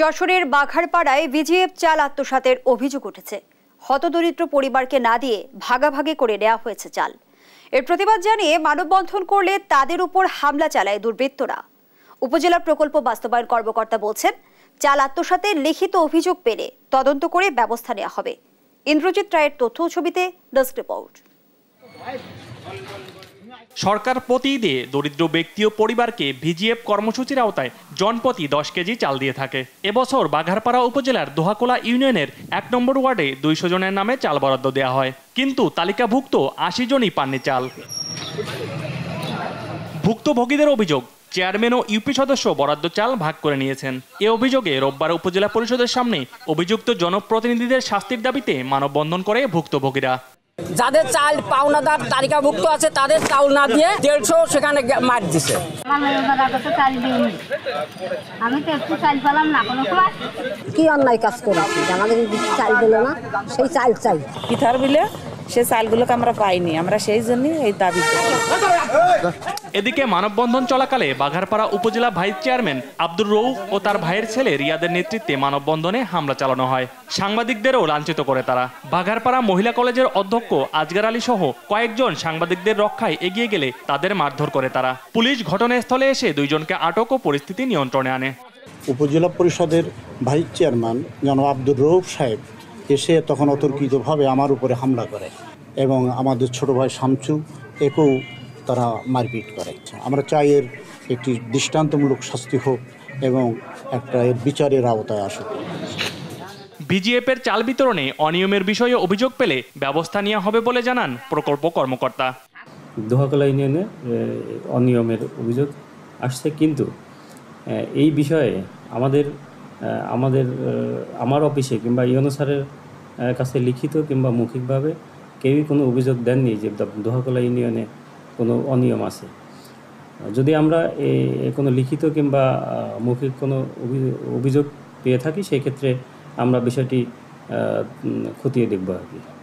যশোরের বাঘারপাড়ায় ভিজিএফ চাল আত্মসাতের অভিযোগ উঠেছে। হতদরিদ্র পরিবারকে না দিয়ে ভাগাভাগি করে নেওয়া হয়েছে চাল। এর প্রতিবাদ জানিয়ে মানববন্ধন করলে তাদের উপর হামলা চালায় দুর্বৃত্তরা। উপজেলা প্রকল্প বাস্তবায়ন কর্মকর্তা বলছেন, চাল আত্মসাতের লিখিত অভিযোগ পেলে তদন্ত করে ব্যবস্থা নেওয়া হবে। ইন্দ্রজিৎ রায়ের তথ্য ছবিতে ডেস্ক রিপোর্ট। সরকার প্রতি ঈদে দরিদ্র ব্যক্তি ও পরিবারকে ভিজিএফ কর্মসূচির আওতায় জনপ্রতি 10 কেজি চাল দিয়ে থাকে। এবছর বাঘারপাড়া উপজেলার দোহাকোলা ইউনিয়নের 1 নম্বর ওয়ার্ডে 200 জনের নামে চাল বরাদ্দ দেওয়া হয়, কিন্তু তালিকাভুক্ত 80 জনই পাননি চাল। ভুক্তভোগীদের অভিযোগ, চেয়ারম্যান ও ইউপি সদস্য বরাদ্দ চাল ভাগ করে নিয়েছেন। এ অভিযোগে রোববার উপজেলা পরিষদের সামনে অভিযুক্ত জনপ্রতিনিধিদের শাস্তির দাবিতে মানববন্ধন করে ভুক্তভোগীরা। যাদের চাল পাওনাদার তালিকাভুক্ত আছে তাদের চাল না দিয়ে 150 সেখানে মার দিছে। আমি তো একটু চাল পেলাম না, কোনো কি অন্যায় কাজ করেছি, আমাদের চাল দিলো না, সেই চাল চাই পিঠার বিলে, সেই চালগুলোকে আমরা পাইনি, আমরা সেই জন্য এই দাবি। এদিকে মানববন্ধন চলাকালে বাঘারপাড়া উপজেলা ভাইস চেয়ারম্যান আব্দুর রৌফ ও তার ভাইয়ের ছেলে রিয়াদের নেতৃত্বে মানববন্ধনে হামলা চালানো হয়। সাংবাদিকদেরও লাঞ্ছিত করে তারা। বাঘারপাড়া মহিলা কলেজের অধ্যক্ষ আজগর আলী সহ কয়েকজন সাংবাদিকদের রক্ষায় এগিয়ে গেলে তাদের মারধর করে তারা। পুলিশ ঘটনাস্থলে এসে 2 জনকে আটক ও পরিস্থিতি নিয়ন্ত্রণে আনে। উপজেলা পরিষদের ভাইস চেয়ারম্যান জনাব আব্দুর রৌফ সাহেব এসে তখন অতর্কিতভাবে আমার উপরে হামলা করে এবং আমাদের ছোট ভাই শামছু একেও তারা মারপিট করে। আমরা চাই এর একটি দৃষ্টান্তমূলক শাস্তি হোক এবং একটা এর বিচারের আওতায় আসুক। ভিজিএফের চাল বিতরণে অনিয়মের বিষয়ে অভিযোগ পেলে ব্যবস্থা নেওয়া হবে বলে জানান প্রকল্প কর্মকর্তা। দোহাকোলা ইউনিয়নে অনিয়মের অভিযোগ আসছে, কিন্তু এই বিষয়ে আমার অফিসে কিংবা ইউনো স্যারের কাছে লিখিত কিংবা মৌখিকভাবে কেউই কোনো অভিযোগ দেননি যে দোহাকোলা ইউনিয়নে কোনো অনিয়ম আছে। যদি আমরা কোনো লিখিত কিংবা মৌখিক কোনো অভিযোগ পেয়ে থাকি, সেক্ষেত্রে আমরা বিষয়টি খতিয়ে দেখব আর কি।